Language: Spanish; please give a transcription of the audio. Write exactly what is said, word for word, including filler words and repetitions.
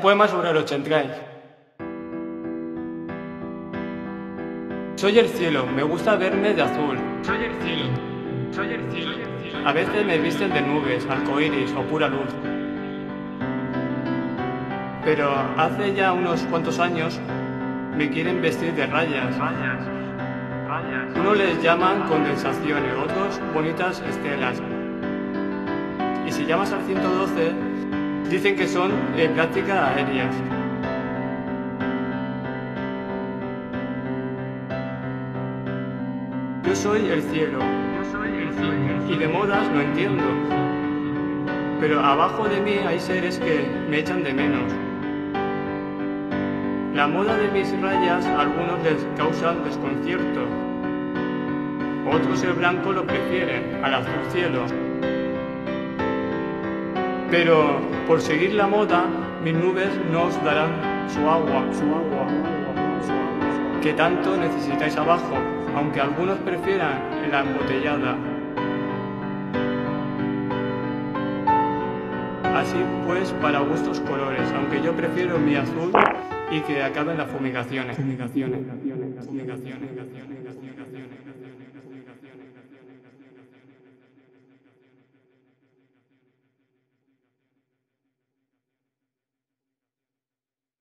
Poema sobre los chemtrails. Soy el cielo, me gusta verme de azul. Soy el cielo, soy el cielo. A veces me visten de nubes, arcoíris o pura luz. Pero hace ya unos cuantos años me quieren vestir de rayas. Rayas, rayas. Unos les llaman condensaciones, otros bonitas estelas. Y si llamas al ciento doce. Dicen que son eh, prácticas aéreas. Yo soy el cielo, Yo soy el cielo. Y de modas no entiendo. Pero abajo de mí hay seres que me echan de menos. La moda de mis rayas a algunos les causan desconcierto. Otros el blanco lo prefieren al azul cielo. Pero por seguir la moda, mis nubes no os darán su agua, su agua, su agua, que tanto necesitáis abajo, aunque algunos prefieran la embotellada. Así pues, para gustos colores, aunque yo prefiero mi azul y que acaben las fumigaciones. fumigaciones, fumigaciones, fumigaciones, fumigaciones.